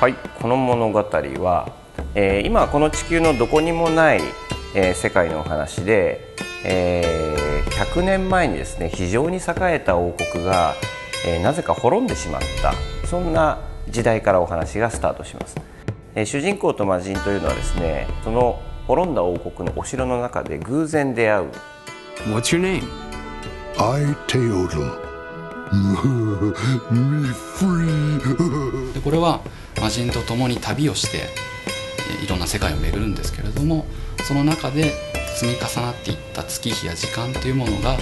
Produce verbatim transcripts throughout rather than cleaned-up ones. はい、この物語は、えー、今この地球のどこにもない、えー、世界のお話で、えー、ひゃくねんまえにですね非常に栄えた王国が、えー、なぜか滅んでしまった、そんな時代からお話がスタートします。えー、主人公と魔人というのはですね、その滅んだ王国のお城の中で偶然出会う。What's your name? I, Theoden.でこれは魔人と共に旅をしていろんな世界を巡るんですけれども、その中で積み重なっていった月日や時間というものが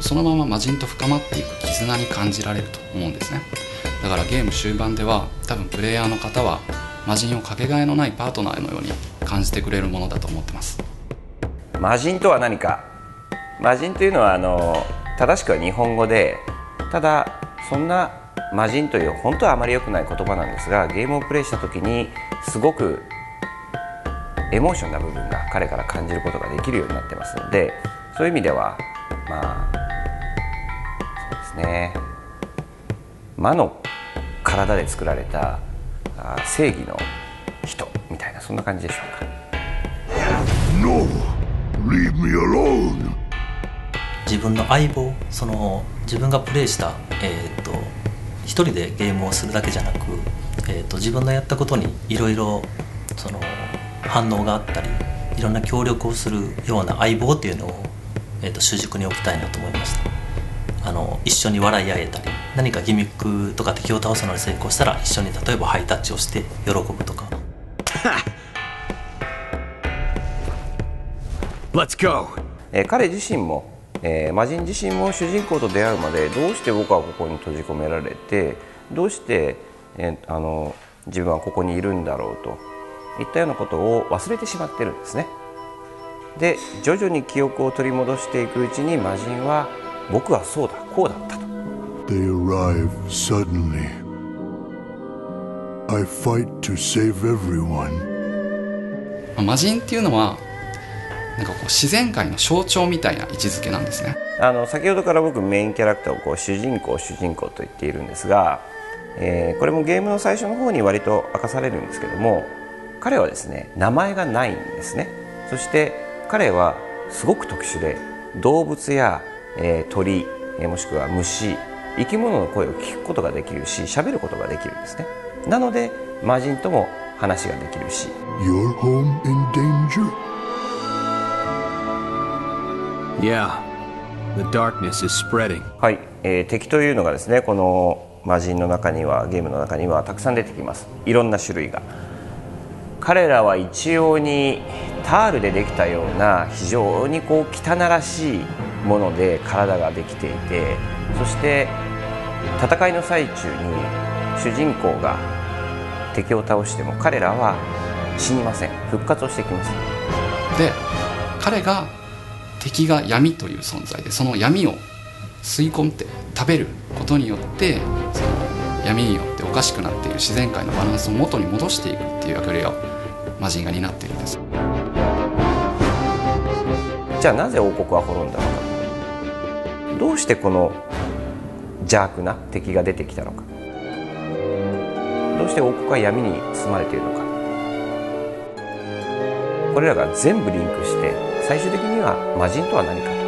そのまま魔人と深まっていく絆に感じられると思うんですね。だからゲーム終盤では多分プレイヤーの方は魔人をかけがえのないパートナーのように感じてくれるものだと思ってます。魔人とは何か。魔人というのはあの正しくは日本語で、ただそんな魔人という本当はあまり良くない言葉なんですが、ゲームをプレイした時にすごくエモーションな部分が彼から感じることができるようになってますので、そういう意味ではまあそうですね、魔の体で作られた正義の人みたいな、そんな感じでしょうか。No, leave me alone.自分の相棒、その自分がプレイした、えー、と一人でゲームをするだけじゃなく、えー、と自分のやったことにいろいろその反応があったり、いろんな協力をするような相棒っていうのを、えー、と主軸に置きたいなと思いました。あの一緒に笑い合えたり、何かギミックとか敵を倒すのに成功したら一緒に例えばハイタッチをして喜ぶとか。Let's go、えー、彼自身もえー、魔人自身も主人公と出会うまでどうして僕はここに閉じ込められて、どうして、えー、あの自分はここにいるんだろうといったようなことを忘れてしまってるんですね。で徐々に記憶を取り戻していくうちに魔人は僕はそうだこうだったと。They arrive suddenly. I fight to save everyone. 魔人っていうのはなんかこう自然界の象徴みたいな位置づけなんですね。あの先ほどから僕メインキャラクターをこう主人公主人公と言っているんですが、えー、これもゲームの最初の方に割と明かされるんですけども、彼はですね名前がないんですね。そして彼はすごく特殊で、動物や、えー、鳥、えー、もしくは虫、生き物の声を聞くことができるし、喋ることができるんですね。なので魔人とも話ができるし。Your home in danger?Yeah. The darkness is spreading. はい、えー、敵というのがですね、この魔人の中にはゲームの中にはたくさん出てきます。いろんな種類が。彼らは一様にタールでできたような非常にこう汚らしいもので体ができていて、そして戦いの最中に主人公が敵を倒しても彼らは死にません。復活をしてきます。で彼が敵が闇という存在で、その闇を吸い込んで食べることによって、その闇によっておかしくなっている自然界のバランスを元に戻していくっていう役割を魔人が担っているんです。じゃあなぜ王国は滅んだのか、どうしてこの邪悪な敵が出てきたのか、どうして王国は闇に包まれているのか、これらが全部リンクして最終的には魔人とは何か